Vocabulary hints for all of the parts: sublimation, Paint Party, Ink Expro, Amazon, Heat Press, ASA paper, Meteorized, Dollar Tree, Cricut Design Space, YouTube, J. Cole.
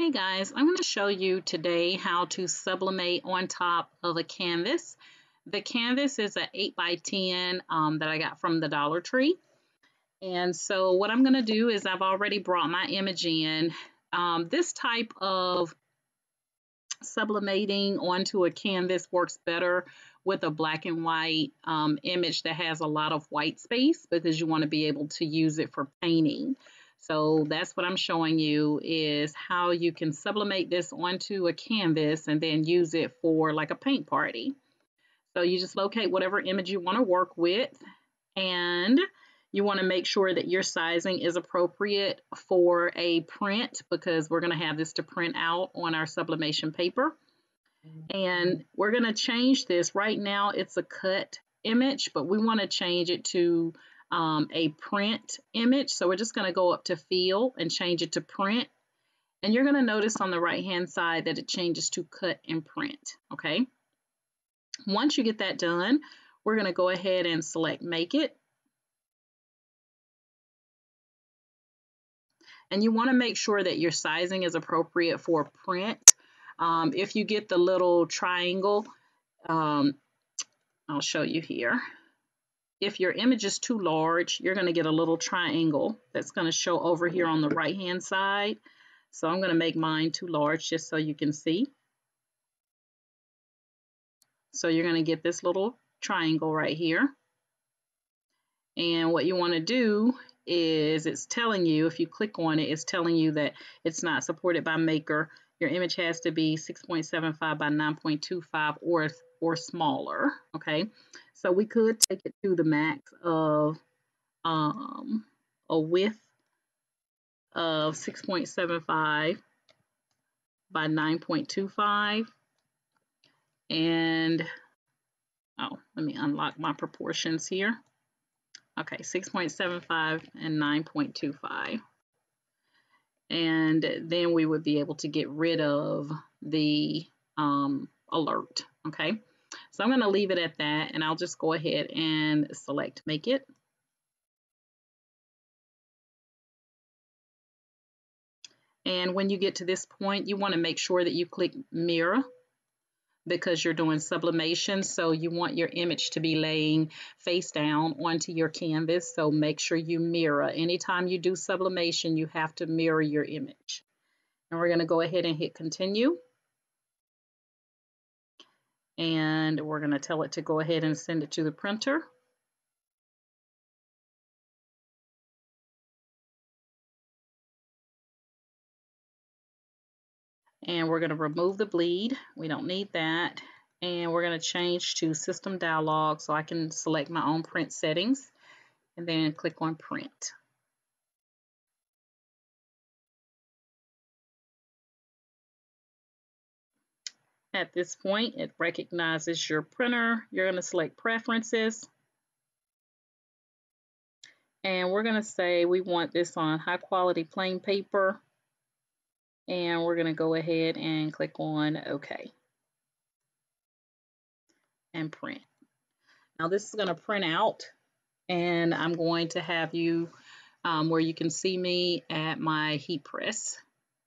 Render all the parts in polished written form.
Hey guys, I'm going to show you today how to sublimate on top of a canvas. The canvas is an 8x10 that I got from the Dollar Tree. And so what I'm going to do is I've already brought my image in. This type of sublimating onto a canvas works better with a black and white image that has a lot of white space because you want to be able to use it for painting. So that's what I'm showing you is how you can sublimate this onto a canvas and then use it for like a paint party. So you just locate whatever image you want to work with, and you want to make sure that your sizing is appropriate for a print because we're going to have this to print out on our sublimation paper. And we're going to change this. Right now it's a cut image, but we want to change it to a print image. So we're just going to go up to fill and change it to print. And you're going to notice on the right hand side that it changes to cut and print. Okay. Once you get that done, we're going to go ahead and select make it. And you want to make sure that your sizing is appropriate for print. If you get the little triangle, I'll show you here. If your image is too large, you're going to get a little triangle that's going to show over here on the right hand side. So I'm going to make mine too large just so you can see. So you're going to get this little triangle right here. And what you want to do is it's telling you, if you click on it, it's telling you that it's not supported by Maker. Your image has to be 6.75 by 9.25 or smaller, okay? So we could take it to the max of a width of 6.75 by 9.25. And, oh, let me unlock my proportions here. Okay, 6.75 and 9.25. And then we would be able to get rid of the alert, okay? So I'm going to leave it at that, and I'll just go ahead and select Make It. And when you get to this point, you want to make sure that you click Mirror because you're doing sublimation, so you want your image to be laying face down onto your canvas, so make sure you mirror. Anytime you do sublimation, you have to mirror your image. And we're going to go ahead and hit continue. And we're going to tell it to go ahead and send it to the printer. And we're going to remove the bleed. We don't need that. And we're going to change to System Dialog so I can select my own print settings and then click on Print. At this point, it recognizes your printer. You're going to select Preferences. And we're going to say we want this on high quality plain paper. And we're going to go ahead and click on OK and print. Now this is going to print out, and I'm going to have you where you can see me at my heat press.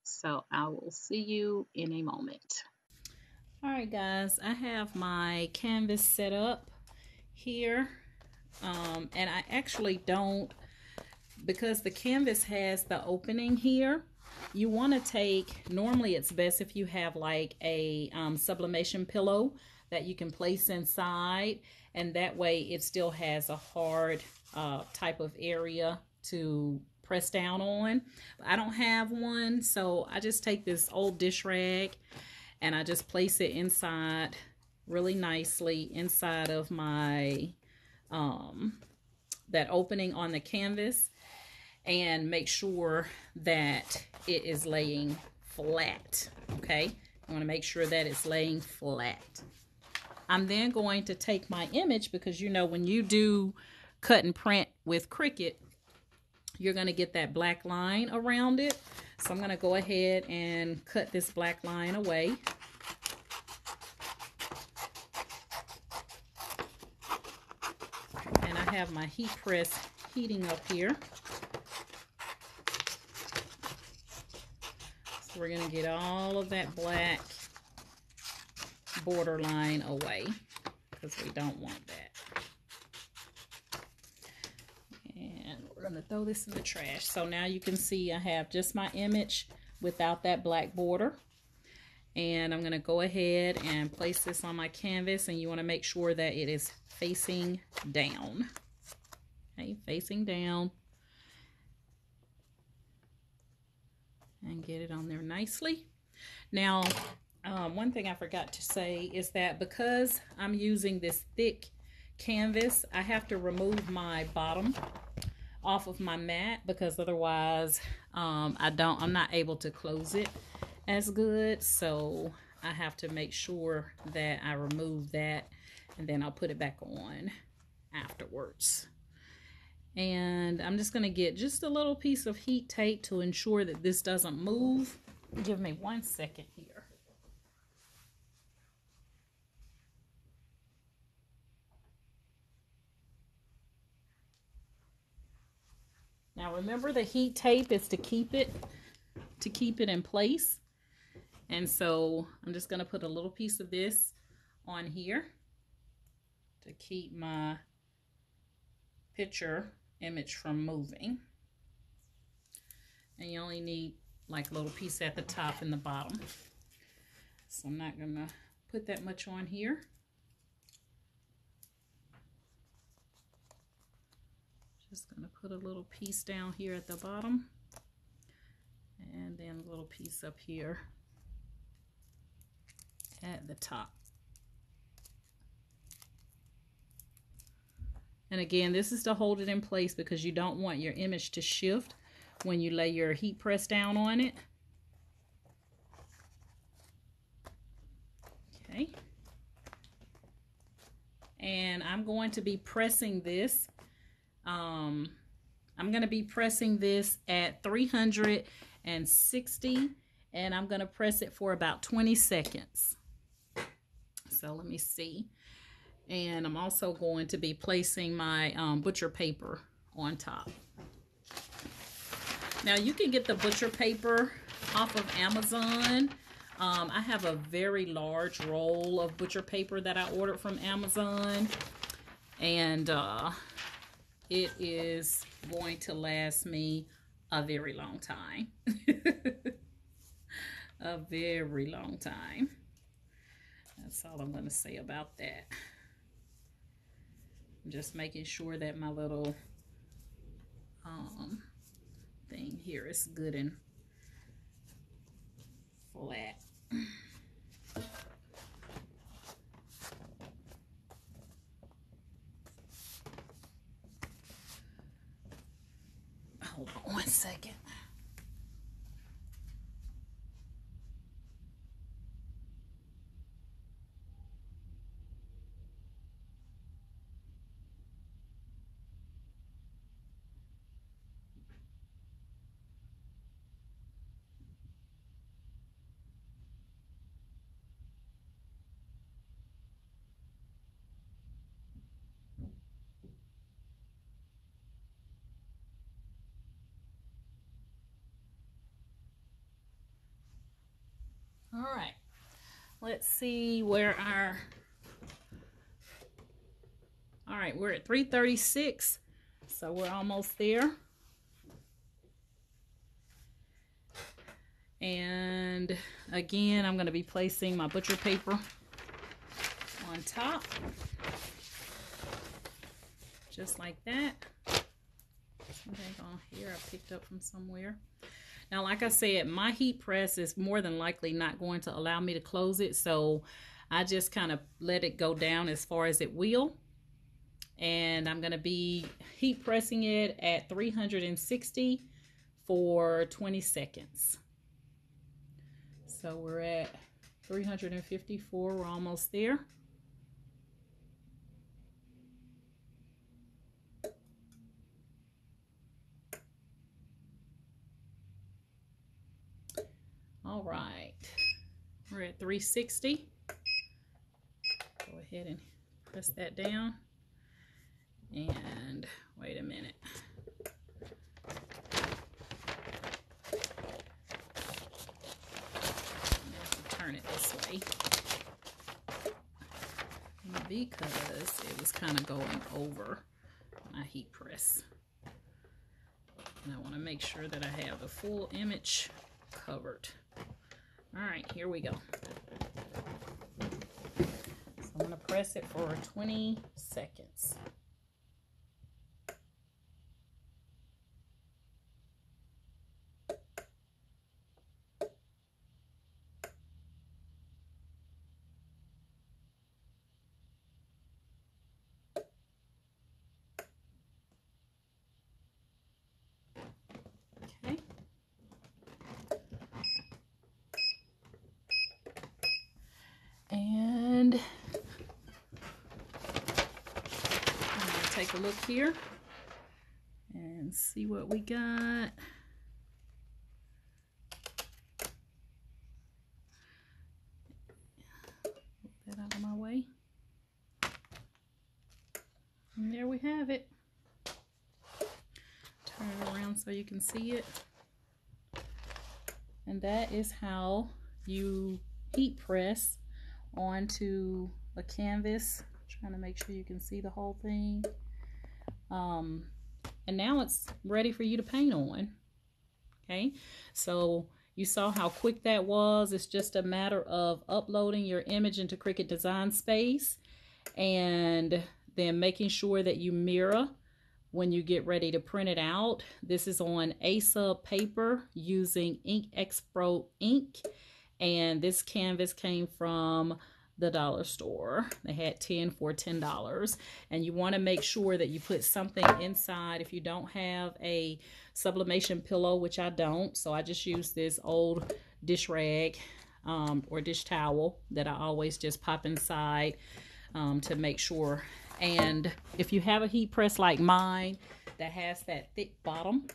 So I will see you in a moment. All right guys, I have my canvas set up here, and I actually don't, because the canvas has the opening here. You want to take, normally it's best if you have like a sublimation pillow that you can place inside, and that way it still has a hard type of area to press down on. I don't have one, so I just take this old dish rag and I just place it inside really nicely inside of my that opening on the canvas, and make sure that it is laying flat, okay? I want to make sure that it's laying flat. I'm then going to take my image, because you know when you do cut and print with Cricut, you're going to get that black line around it. So I'm going to go ahead and cut this black line away. And I have my heat press heating up here. So we're going to get all of that black borderline away because we don't want that. And we're going to throw this in the trash. So now you can see I have just my image without that black border. And I'm going to go ahead and place this on my canvas, and you want to make sure that it is facing down. Okay, facing down. And get it on there nicely. Now, one thing I forgot to say is that because I'm using this thick canvas, I have to remove my bottom off of my mat because otherwise I'm not able to close it as good. So I have to make sure that I remove that, and then I'll put it back on afterwards. And I'm just going to get just a little piece of heat tape to ensure that this doesn't move. Give me 1 second here. Now remember, the heat tape is to keep it in place. And so I'm just going to put a little piece of this on here to keep my picture image from moving. And you only need like a little piece at the top and the bottom. So I'm not going to put that much on here. Just going to put a little piece down here at the bottom, and then a little piece up here at the top. And again, this is to hold it in place because you don't want your image to shift when you lay your heat press down on it. Okay. And I'm going to be pressing this. I'm going to be pressing this at 360, and I'm going to press it for about 20 seconds. So let me see. And I'm also going to be placing my butcher paper on top. Now you can get the butcher paper off of Amazon. I have a very large roll of butcher paper that I ordered from Amazon. And it is going to last me a very long time. A very long time. That's all I'm going to say about that. I'm just making sure that my little thing here is good and flat. Hold on 1 second. All right, let's see where our, all right, we're at 336, so we're almost there. And again, I'm going to be placing my butcher paper on top, just like that. Something on here I picked up from somewhere. Now, like I said, my heat press is more than likely not going to allow me to close it, so I just kind of let it go down as far as it will. And I'm going to be heat pressing it at 360 for 20 seconds. So we're at 354, we're almost there. All right, we're at 360. Go ahead and press that down. And wait a minute. this way because it was kind of going over when I heat press. And I want to make sure that I have the full image covered. All right, here we go. So I'm going to press it for 20 seconds. Take a look here and see what we got. Move that out of my way. And there we have it. Turn it around so you can see it. And that is how you heat press onto a canvas. I'm trying to make sure you can see the whole thing. And now it's ready for you to paint on. Okay, so you saw how quick that was. It's just a matter of uploading your image into Cricut Design Space and then making sure that you mirror when you get ready to print it out. This is on ASA paper using Ink Expro ink, and this canvas came from the dollar store. They had 10 for $10, and you want to make sure that you put something inside. If you don't have a sublimation pillow, which I don't, so I just use this old dish rag or dish towel that I always just pop inside to make sure. And if you have a heat press like mine that has that thick bottom,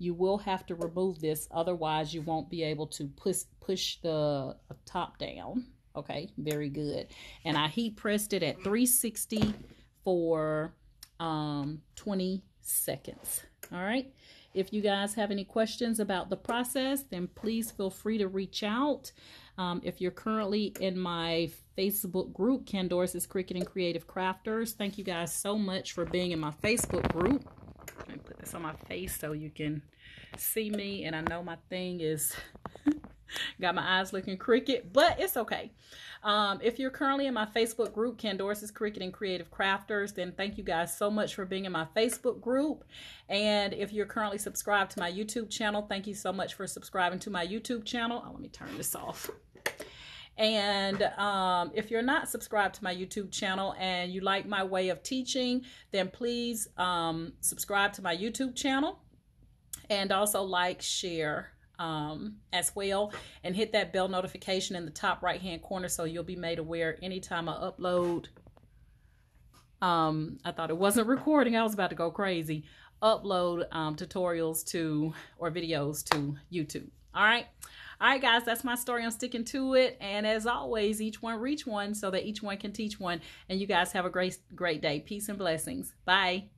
you will have to remove this, otherwise you won't be able to push the top down. Okay, very good. And I heat pressed it at 360 for 20 seconds. All right. If you guys have any questions about the process, then please feel free to reach out. If you're currently in my Facebook group, Candor's Cricut and Creative Crafters, thank you guys so much for being in my Facebook group. Let me put this on my face so you can see me. And I know my thing is... got my eyes looking Cricut, but it's okay. If you're currently in my Facebook group, Candor's Cricut and Creative Crafters, then thank you guys so much for being in my Facebook group. And if you're currently subscribed to my YouTube channel, thank you so much for subscribing to my YouTube channel. Oh, let me turn this off. And if you're not subscribed to my YouTube channel and you like my way of teaching, then please subscribe to my YouTube channel and also like, share, as well, and hit that bell notification in the top right hand corner so you'll be made aware anytime I upload. I thought it wasn't recording. I was about to go crazy. Upload tutorials to, or videos to, YouTube. All right guys, that's my story. I'm sticking to it, and as always, each one reach one so that each one can teach one. And you guys have a great day. Peace and blessings. Bye.